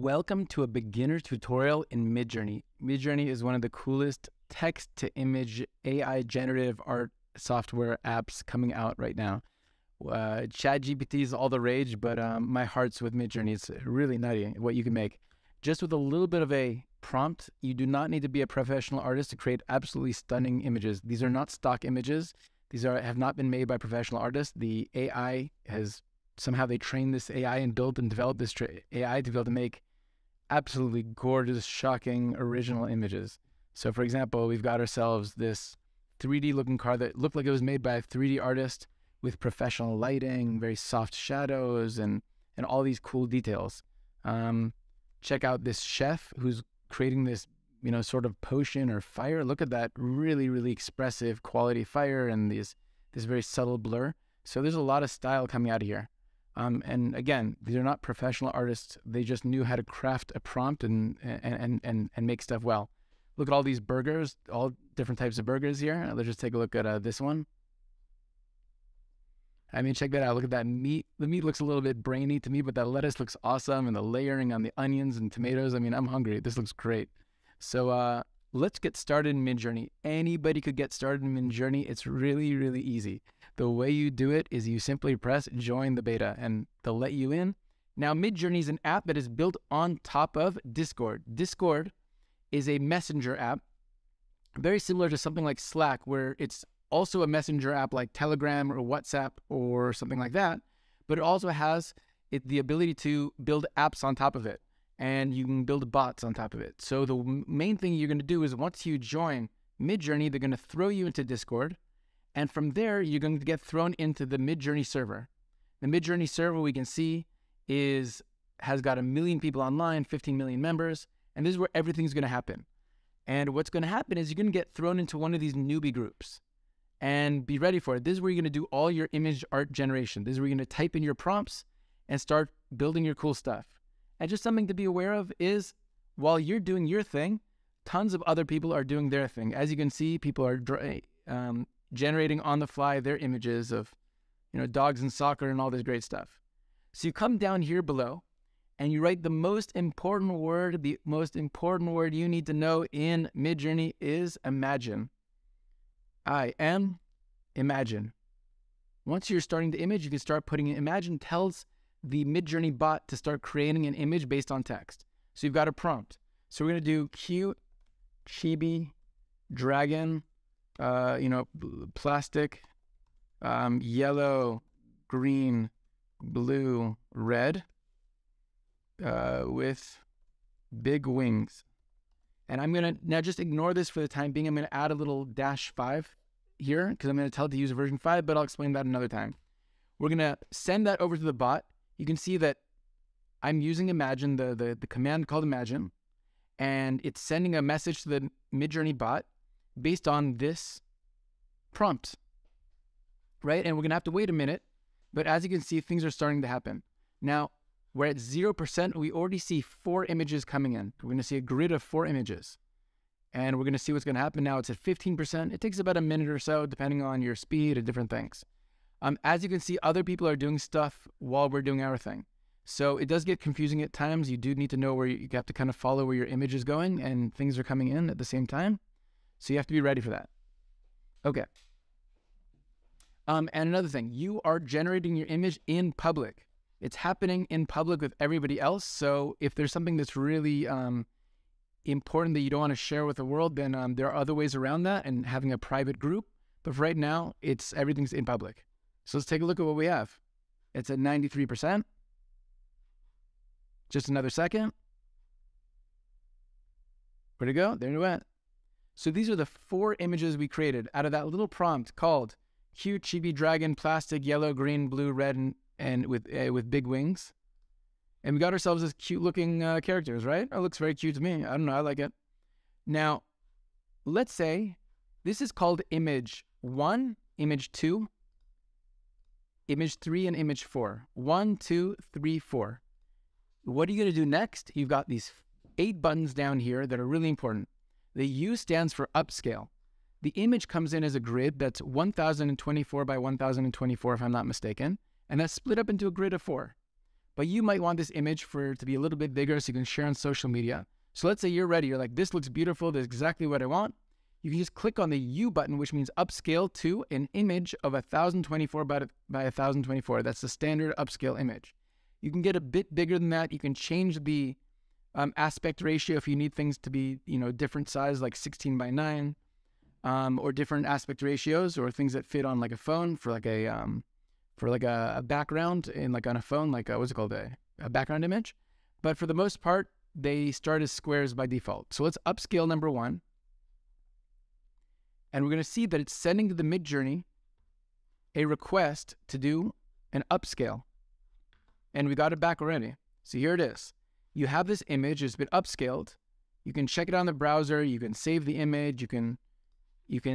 Welcome to a beginner tutorial in MidJourney. MidJourney is one of the coolest text-to-image AI generative art software apps coming out right now. ChatGPT is all the rage, but my heart's with MidJourney. It's really nutty what you can make. Just with a little bit of a prompt, you do not need to be a professional artist to create absolutely stunning images. These are not stock images. These have not been made by professional artists. The AI has somehow they trained this AI and built and developed this AI to be able to make absolutely gorgeous, shocking, original images. So for example, we've got ourselves this 3D looking car that looked like it was made by a 3D artist with professional lighting, very soft shadows, and all these cool details. Check out this chef who's creating this, you know, sort of potion or fire. Look at that really, really expressive quality fire and this very subtle blur. So there's a lot of style coming out of here. And again, these are not professional artists. They just knew how to craft a prompt and make stuff well. Look at all these burgers, all different types of burgers here. Let's just take a look at this one. I mean, check that out. Look at that meat. The meat looks a little bit brainy to me, but that lettuce looks awesome. And the layering on the onions and tomatoes. I mean, I'm hungry. This looks great. So let's get started in MidJourney. Anybody could get started in MidJourney. It's really, really easy. The way you do it is you simply press join the beta and they'll let you in. Now MidJourney is an app that is built on top of Discord. Discord is a messenger app, very similar to something like Slack, where it's also a messenger app like Telegram or WhatsApp or something like that, but it also has the ability to build apps on top of it, and you can build bots on top of it. So the main thing you're going to do is once you join MidJourney, they're going to throw you into Discord. And from there, you're going to get thrown into the MidJourney server. The MidJourney server, we can see, has got 1 million people online, 15 million members, and this is where everything's going to happen. And what's going to happen is you're going to get thrown into one of these newbie groups. And be ready for it. This is where you're going to do all your image art generation. This is where you're going to type in your prompts and start building your cool stuff. And just something to be aware of is while you're doing your thing, tons of other people are doing their thing. As you can see, people are generating on the fly their images of, you know, dogs and soccer and all this great stuff. So you come down here below and you write the most important word. The most important word you need to know in MidJourney is imagine. I am imagine. Once you're starting the image, you can start putting in imagine. Tells the MidJourney bot to start creating an image based on text. So you've got a prompt. So we're going to do cute chibi dragon, you know, plastic, yellow, green, blue, red, with big wings. And I'm going to, now just ignore this for the time being, I'm going to add a little -5 here, because I'm going to tell it to use version 5, but I'll explain that another time. We're going to send that over to the bot. You can see that I'm using imagine, the command called imagine, and it's sending a message to the MidJourney bot based on this prompt, right? And we're going to have to wait a minute, but as you can see, things are starting to happen. Now, we're at 0%. We already see 4 images coming in. We're going to see a grid of 4 images, and we're going to see what's going to happen now. It's at 15%. It takes about a minute or so, depending on your speed and different things. As you can see, other people are doing stuff while we're doing our thing. So it does get confusing at times. You do need to know where you have to kind of follow where your image is going, and things are coming in at the same time. So you have to be ready for that. Okay. And another thing, you are generating your image in public. It's happening in public with everybody else. So if there's something that's really important that you don't want to share with the world, then there are other ways around that and having a private group. But for right now, everything's in public. So let's take a look at what we have. It's at 93%. Just another second. Where'd it go? There it went. So these are the 4 images we created out of that little prompt called cute chibi dragon, plastic, yellow, green, blue, red, and with big wings. And we got ourselves this cute looking characters, right? It looks very cute to me. I don't know. I like it. Now, let's say this is called image 1, image 2, image 3, and image 4. 1, 2, 3, 4. What are you going to do next? You've got these 8 buttons down here that are really important. The U stands for upscale. The image comes in as a grid that's 1024 by 1024, if I'm not mistaken, and that's split up into a grid of 4. but you might want this image to be a little bit bigger so you can share on social media. So let's say you're ready. You're like, this looks beautiful. That's exactly what I want. You can just click on the U button, which means upscale to an image of 1024 by 1024. That's the standard upscale image. You can get a bit bigger than that. You can change the aspect ratio if you need things to be, you know, different size, like 16:9, or different aspect ratios, or things that fit on like a phone for like a background in like on a phone, like what's it called, a background image. But for the most part, they start as squares by default. So let's upscale number one. And we're going to see that it's sending to the MidJourney a request to do an upscale. And we got it back already. So here it is. You have this image. It's been upscaled. You can check it on the browser. You can save the image. You can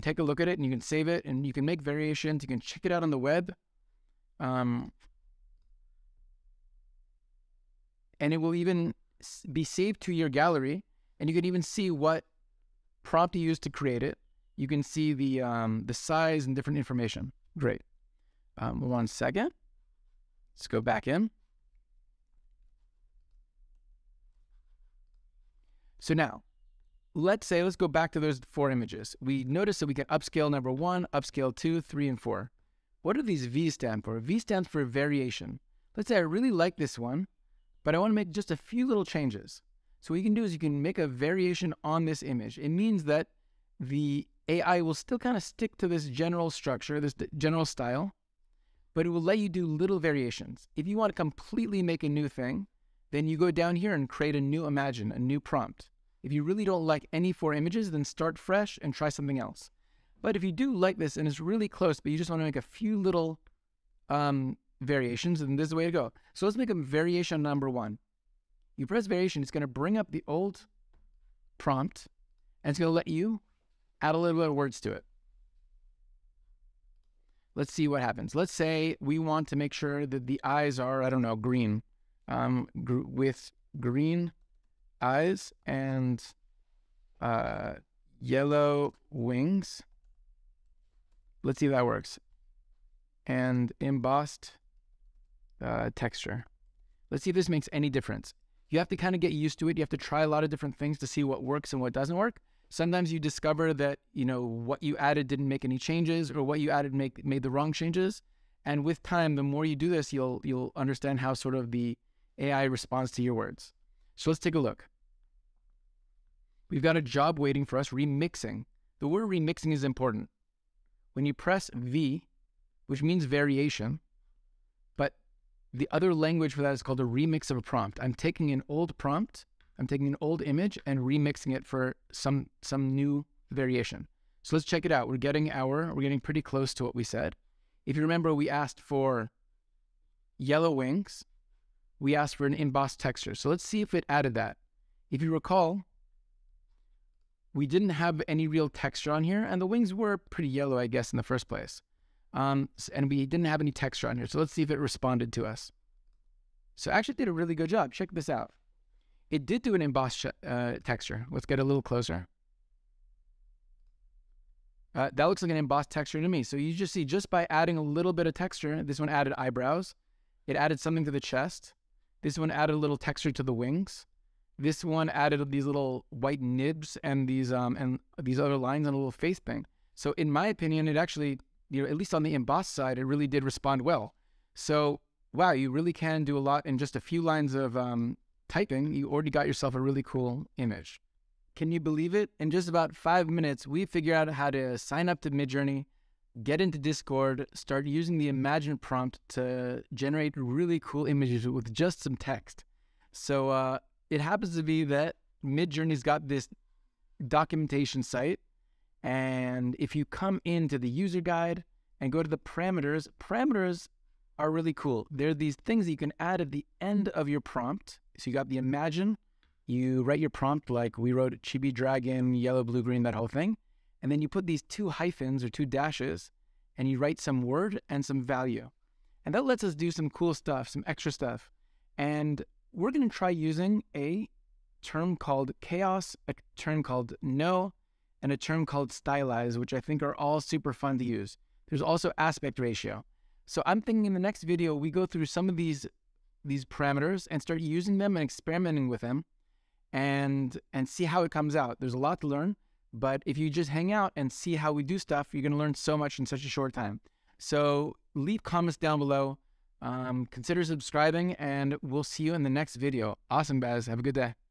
take a look at it, and you can save it, and you can make variations. You can check it out on the web. And it will even be saved to your gallery. And you can even see what prompt you used to create it. You can see the size and different information. Great. One second. Let's go back in. So now, let's go back to those four images. We notice that we can upscale number one, upscale 2, 3, and 4. What do these V stand for? V stands for variation. Let's say I really like this one, but I want to make just a few little changes. So what you can do is you can make a variation on this image. It means that the AI will still kind of stick to this general structure, this general style, but it will let you do little variations. If you want to completely make a new thing, then you go down here and create a new imagine, a new prompt. If you really don't like any four images, then start fresh and try something else. But if you do like this and it's really close, but you just want to make a few little variations, then this is the way to go. So let's make a variation number one. You press variation, it's going to bring up the old prompt, and it's going to let you add a little bit of words to it. Let's see what happens. Let's say we want to make sure that the eyes are, I don't know, green. With green eyes and yellow wings. Let's see if that works. And embossed texture. Let's see if this makes any difference. You have to kind of get used to it. You have to try a lot of different things to see what works and what doesn't work. Sometimes you discover that, you know, what you added didn't make any changes, or what you added made the wrong changes. And with time, the more you do this, you'll understand how sort of the AI responds to your words. So let's take a look. We've got a job waiting for us, remixing. The word remixing is important. When you press V, which means variation, but the other language for that is called a remix of a prompt. I'm taking an old prompt, I'm taking an old image and remixing it for some new variation. So let's check it out. We're getting pretty close to what we said. If you remember, we asked for yellow wings. We asked for an embossed texture. So let's see if it added that. If you recall, we didn't have any real texture on here, and the wings were pretty yellow, I guess, in the first place. And we didn't have any texture on here. So let's see if it responded to us. So actually it did a really good job. Check this out. It did do an embossed texture. Let's get a little closer. That looks like an embossed texture to me. So you just see, just by adding a little bit of texture, this one added eyebrows. It added something to the chest. This one added a little texture to the wings. This one added these little white nibs and these other lines and a little face thing. So in my opinion, it actually, you know, at least on the embossed side, it really did respond well. So wow, you really can do a lot in just a few lines of typing. You already got yourself a really cool image. Can you believe it? In just about 5 minutes, we figure out how to sign up to MidJourney, get into Discord, start using the Imagine prompt to generate really cool images with just some text. So it happens to be that MidJourney's got this documentation site. And if you come into the user guide and go to the parameters, parameters are really cool. They're these things that you can add at the end of your prompt. So you got the imagine, you write your prompt like we wrote chibi dragon, yellow, blue, green, that whole thing. And then you put these 2 hyphens or 2 dashes and you write some word and some value. And that lets us do some cool stuff, some extra stuff. And we're going to try using a term called chaos, a term called no, and a term called stylize, which I think are all super fun to use. There's also aspect ratio. So I'm thinking in the next video, we go through some of these these parameters and start using them and experimenting with them and see how it comes out. There's a lot to learn, but if you just hang out and see how we do stuff, you're going to learn so much in such a short time. So leave comments down below, consider subscribing, and we'll see you in the next video. Awesome, guys. Have a good day.